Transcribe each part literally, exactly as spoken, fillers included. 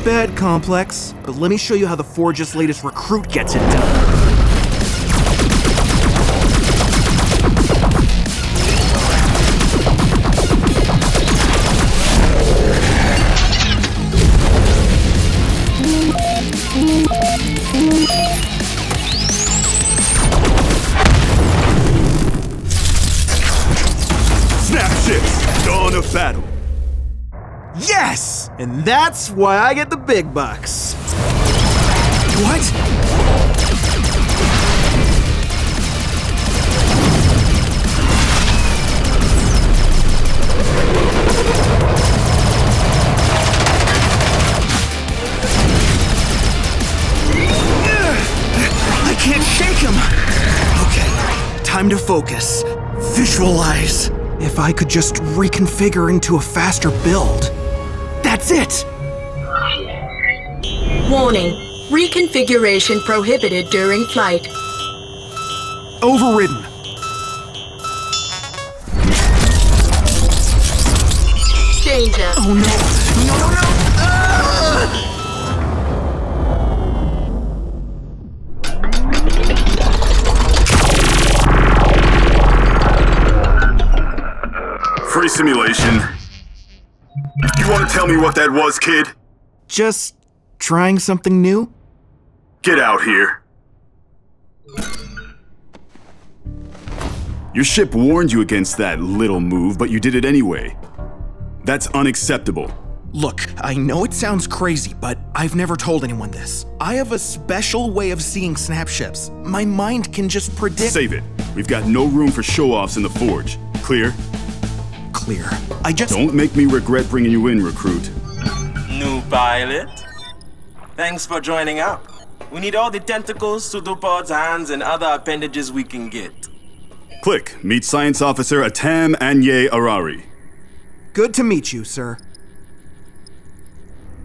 Not bad, Komplex. But let me show you how the Forge's latest recruit gets it done. Battle. Yes! And that's why I get the big bucks. What? I can't shake him. Okay, time to focus. Visualize. If I could just reconfigure into a faster build. That's it! Warning. Reconfiguration prohibited during flight. Overridden. Danger. Oh no. No, no, no! Ah! Free simulation. You want to tell me what that was, kid? Just trying something new? Get out here. Your ship warned you against that little move, but you did it anyway. That's unacceptable. Look, I know it sounds crazy, but I've never told anyone this. I have a special way of seeing Snap Ships. My mind can just predict- Save it. We've got no room for show-offs in the Forge. Clear? Clear. I just- Don't make me regret bringing you in, recruit. New pilot? Thanks for joining up. We need all the tentacles, pseudopods, hands, and other appendages we can get. Klik, meet Science Officer Atam Anye Arari. Good to meet you, sir.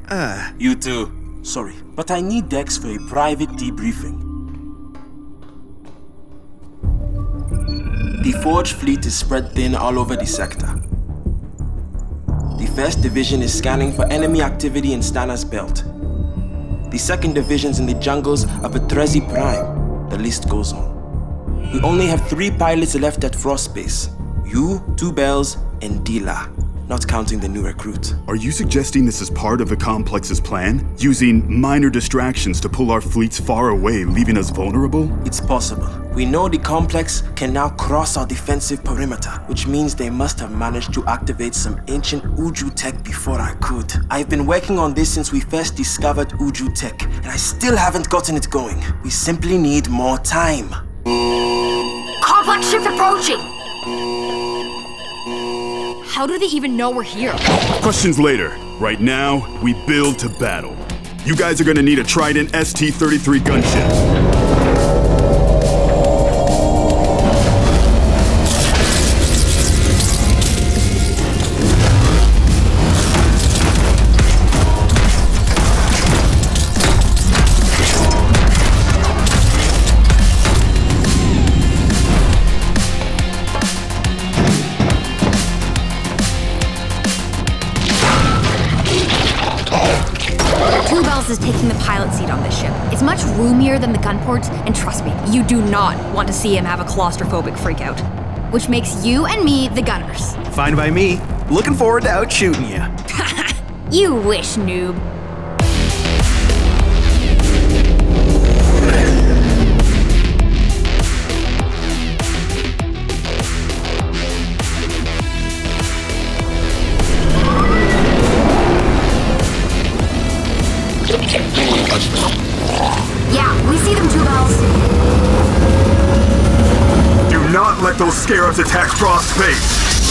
Uh... You too. Sorry, but I need Dex for a private debriefing. The Forge fleet is spread thin all over the sector. The first Division is scanning for enemy activity in Stana's belt. The second Division's in the jungles of Atresi Prime. The list goes on. We only have three pilots left at Frostbase. You, Two Bells, and Dila, not counting the new recruit. Are you suggesting this is part of the Komplex's plan? Using minor distractions to pull our fleets far away, leaving us vulnerable? It's possible. We know the Komplex can now cross our defensive perimeter, which means they must have managed to activate some ancient Uju tech before I could. I've been working on this since we first discovered Uju tech, and I still haven't gotten it going. We simply need more time. Komplex ship approaching! How do they even know we're here? Questions later. Right now, we build to battle. You guys are gonna need a Trident S T thirty-three gunship. Is taking the pilot seat on this ship. It's much roomier than the gun ports, and trust me, you do not want to see him have a claustrophobic freakout. Which makes you and me the gunners. Fine by me. Looking forward to out shooting you. You wish, noob. Those scarabs attack Frostbase!